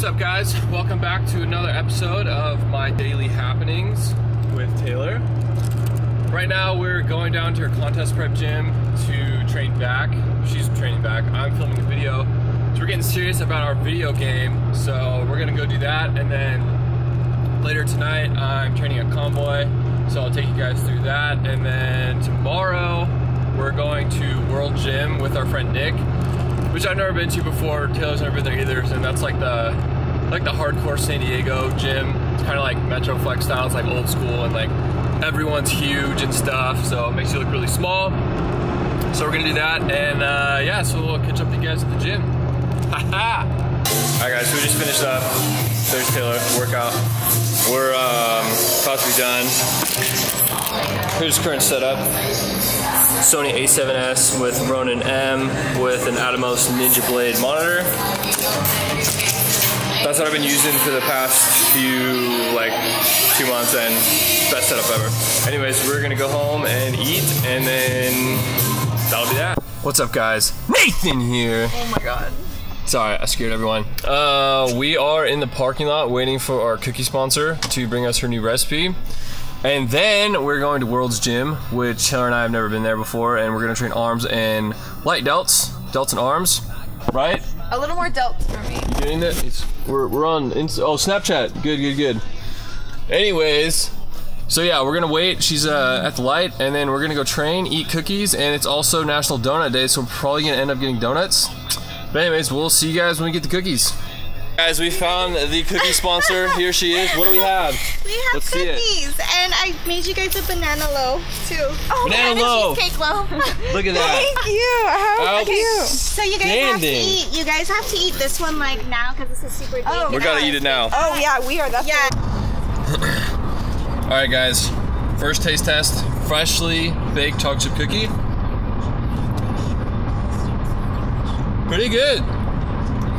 What's up, guys? Welcome back to another episode of my Daily Happenings with Taylor. Right now we're going down to her contest prep gym to train back. She's training back, I'm filming a video. So we're getting serious about our video game, so we're gonna go do that, and then later tonight I'm training a convoy, so I'll take you guys through that. And then tomorrow we're going to World Gym with our friend Nick, which I've never been to before. Taylor's never been there either, and that's like the hardcore San Diego gym. It's kind of like Metroflex style. It's like old school, and like everyone's huge and stuff, so it makes you look really small. So we're gonna do that, and yeah, so we'll catch up to you guys at the gym. All right, guys, so we just finished up. There's Taylor workout. We're about to be done. Here's current setup. Sony A7S with Ronin-M with an Atomos Ninja Blade monitor. That's what I've been using for the past few, like, 2 months, and best setup ever. Anyways, we're gonna go home and eat, and then that'll be that. What's up, guys? Nathan here! Oh my god. Sorry, I scared everyone. We are in the parking lot waiting for our cookie sponsor to bring us her new recipe. And then we're going to World's Gym, which Taylor and I have never been there before, and we're gonna train arms and light delts and arms, right? A little more delts for me. You doing that? We're on, oh, Snapchat, good. Anyways, so yeah, we're gonna wait, she's at the light, and then we're gonna go train, eat cookies, and it's also National Donut Day, so we're probably gonna end up getting donuts. But anyways, we'll see you guys when we get the cookies. Guys, we found the cookie sponsor. Here she is. What do we have? We have cookies, and I made you guys a banana loaf too. Oh, banana loaf. Cheesecake loaf. Look at that. Thank you. How cute. So you guys have to eat. You guys have to eat this one like now, because this is super big. Oh, we gotta eat it now. Oh yeah, we are. That's yeah. All right, guys. First taste test: freshly baked chocolate chip cookie. Pretty good,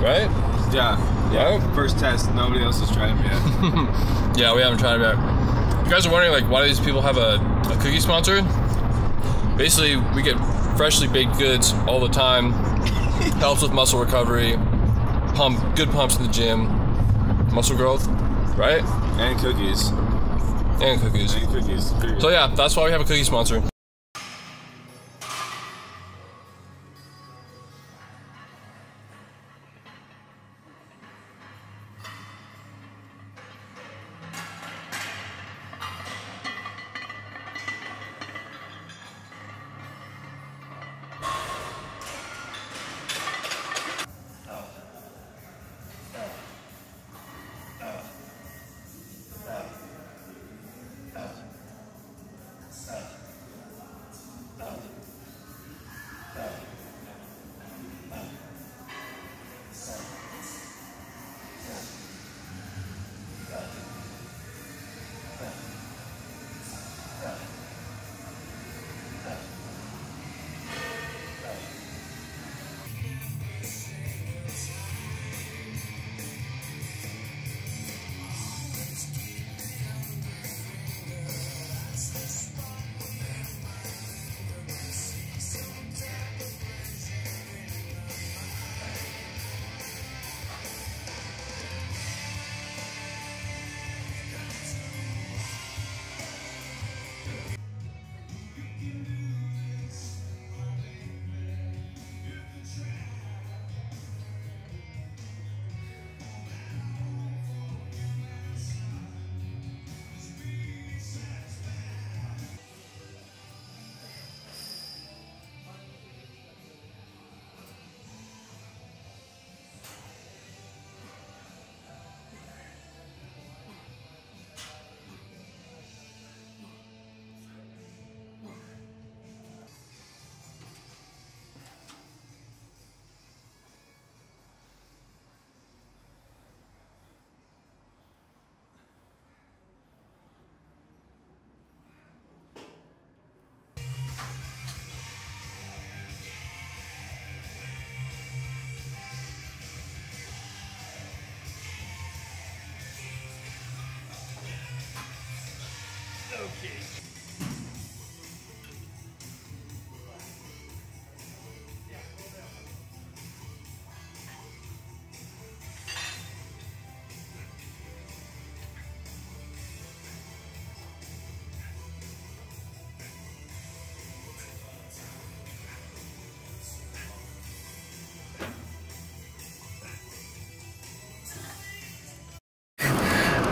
right? Yeah. Yeah, first test. Nobody else has tried them yet. Yeah, we haven't tried them yet. If you guys are wondering, like, why do these people have a cookie sponsor? Basically, we get freshly baked goods all the time. Helps with muscle recovery, good pumps in the gym, muscle growth, right? And cookies. And cookies. And cookies. So yeah, that's why we have a cookie sponsor.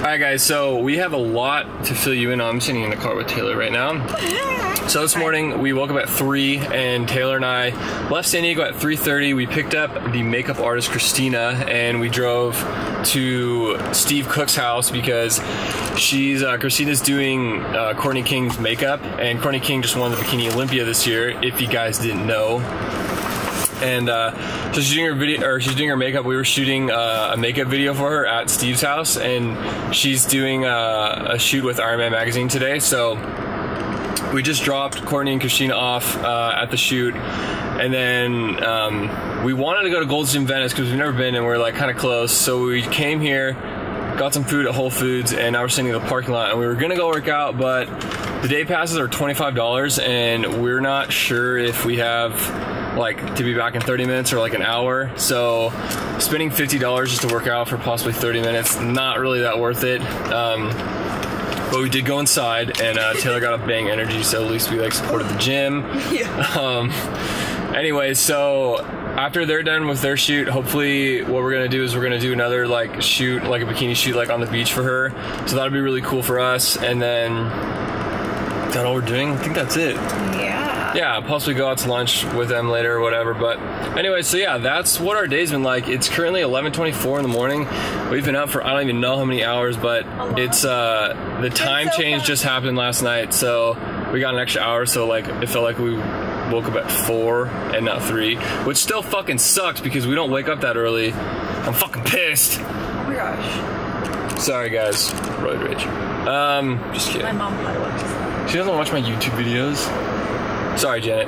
Alright guys, so we have a lot to fill you in on. I'm sitting in the car with Taylor right now. So this morning we woke up at 3 and Taylor and I left San Diego at 3:30. We picked up the makeup artist Christina and we drove to Steve Cook's house because she's Christina's doing Courtney King's makeup, and Courtney King just won the Bikini Olympia this year, if you guys didn't know. And so she's doing her video, or she's doing her makeup. We were shooting a makeup video for her at Steve's house, and she's doing a shoot with Iron Man Magazine today. So we just dropped Courtney and Christina off at the shoot, and then we wanted to go to Gold's Gym Venice because we've never been, and we're like kind of close. So we came here, got some food at Whole Foods, and now we're sitting in the parking lot, and we were gonna go work out, but the day passes are $25, and we're not sure if we have like to be back in 30 minutes or like an hour. So spending $50 just to work out for possibly 30 minutes, not really that worth it. But we did go inside, and Taylor got a Bang Energy, so at least we like supported the gym. Yeah. Anyway, so after they're done with their shoot, hopefully what we're gonna do is we're gonna do another like shoot, like a bikini shoot, like on the beach for her. So that'll be really cool for us. And then is that all we're doing? I think that's it. Yeah. Yeah, possibly go out to lunch with them later or whatever. But anyway, so yeah, that's what our day's been like. It's currently 11:24 in the morning. We've been up for I don't even know how many hours, but it's the time change just happened last night, so we got an extra hour. So like it felt like we woke up at 4 and not 3, which still fucking sucks because we don't wake up that early. I'm fucking pissed. Oh my gosh. Sorry guys, road rage. Just kidding. My mom probably watches that. She doesn't watch my YouTube videos. Sorry, Janet.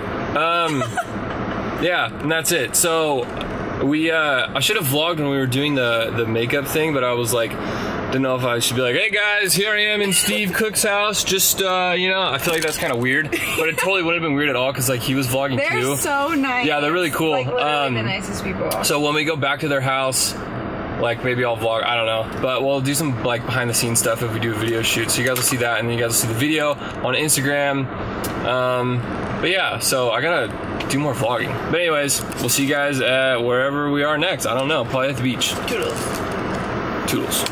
Yeah, and that's it. So we, I should have vlogged when we were doing the makeup thing, but I was like, didn't know if I should be like, hey guys, here I am in Steve Cook's house. Just, you know, I feel like that's kind of weird, but it totally wouldn't have been weird at all because like he was vlogging too. They're so nice. Yeah, they're really cool. Like literally the nicest people. So when we go back to their house, like maybe I'll vlog, I don't know, but we'll do some like behind the scenes stuff if we do a video shoot. So you guys will see that, and then you guys will see the video on Instagram. But yeah, so I gotta do more vlogging. But anyways, we'll see you guys at wherever we are next. I don't know, probably at the beach. Toodles. Toodles.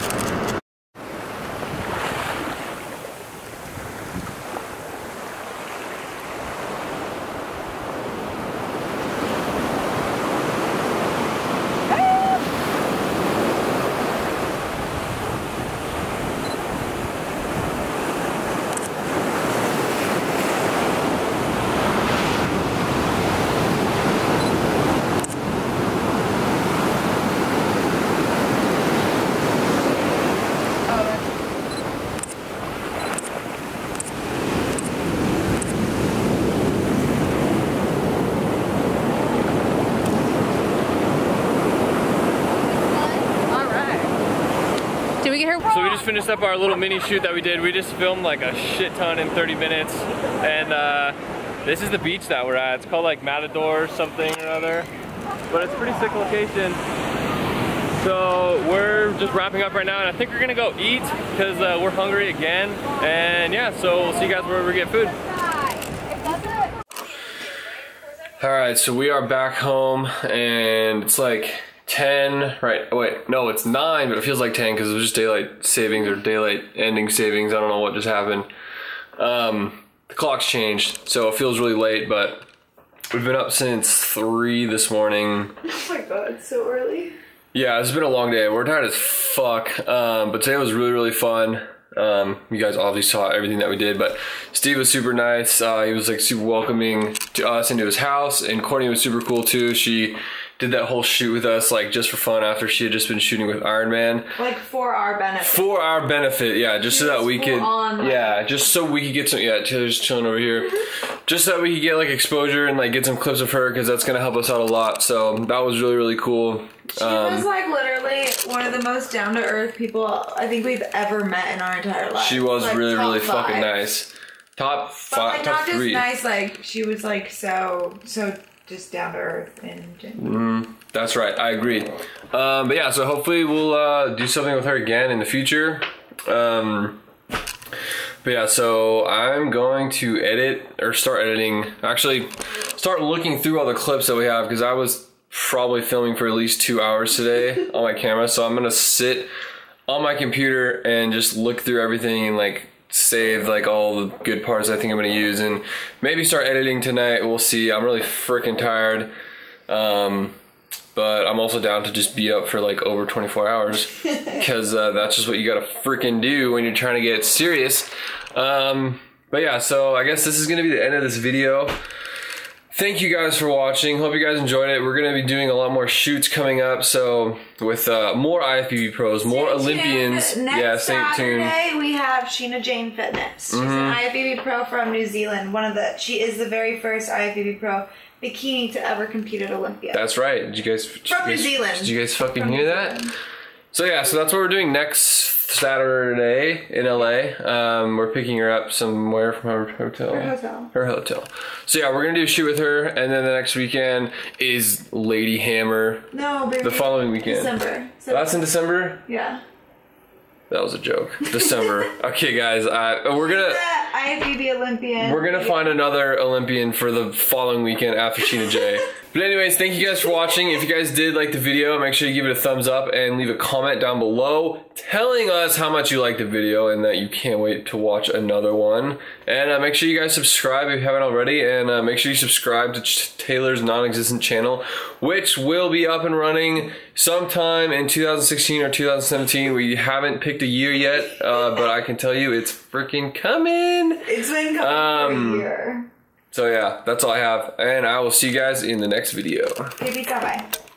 So we just finished up our little mini shoot that we did. We just filmed like a shit ton in 30 minutes. And this is the beach that we're at. It's called like Matador or something or other. But it's a pretty sick location. So we're just wrapping up right now, and I think we're gonna go eat because we're hungry again. And yeah, so we'll see you guys wherever we get food. All right, so we are back home, and it's like 10, right? Oh, wait, no, it's 9, but it feels like 10 because it was just daylight savings or daylight ending savings. I don't know what just happened. The clock's changed, so it feels really late, but we've been up since 3 this morning. Oh my god, it's so early. Yeah, it's been a long day. We're tired as fuck, but today was really, really fun. You guys obviously saw everything that we did, but Steve was super nice. He was like super welcoming to us into his house, and Courtney was super cool too. She did that whole shoot with us like just for fun after she had just been shooting with Iron Man. Like for our benefit. For our benefit, yeah, just so that we could, yeah, just so we could get some, yeah, Taylor's chilling over here. Just so that we could get like exposure and like get some clips of her because that's gonna help us out a lot. So that was really, really cool. She was like literally one of the most down to earth people I think we've ever met in our entire life. She was like, really, really fucking nice. Top five, like, top three. Not just nice, like she was like so just down to earth and genuine. That's right, I agree. But yeah, so hopefully we'll do something with her again in the future. But yeah, so I'm going to edit or start editing, actually start looking through all the clips that we have because I was probably filming for at least 2 hours today on my camera. So I'm gonna sit on my computer and just look through everything and like save like all the good parts I think I'm gonna use, and maybe start editing tonight. We'll see. I'm really freaking tired, but I'm also down to just be up for like over 24 hours because that's just what you gotta freaking do when you're trying to get serious. But yeah, so I guess this is gonna be the end of this video. Thank you guys for watching. Hope you guys enjoyed it. We're going to be doing a lot more shoots coming up. So with more IFBB pros, more Olympians. Next Saturday we have Sheena Jane Fitness. She's an IFBB pro from New Zealand. She is the very first IFBB pro bikini to ever compete at Olympia. That's right. Did you guys from New Zealand? Did you guys fucking hear that? So yeah, so that's what we're doing next Saturday in LA. We're picking her up somewhere from her hotel. Her hotel. So yeah, we're gonna do a shoot with her, and then the next weekend is Lady Hammer. No, baby. The following weekend. December. So that's in December? Yeah. That was a joke. December. Okay, guys. IFBB Olympian. We're gonna find another Olympian for the following weekend after Sheena J. But anyways, thank you guys for watching. If you guys did like the video, make sure you give it a thumbs up and leave a comment down below telling us how much you liked the video and that you can't wait to watch another one. And make sure you guys subscribe if you haven't already, and make sure you subscribe to Taylor's non-existent channel, which will be up and running sometime in 2016 or 2017. We haven't picked a year yet, but I can tell you it's freaking coming. It's been coming for a year. So yeah, that's all I have, and I will see you guys in the next video. Bye-bye.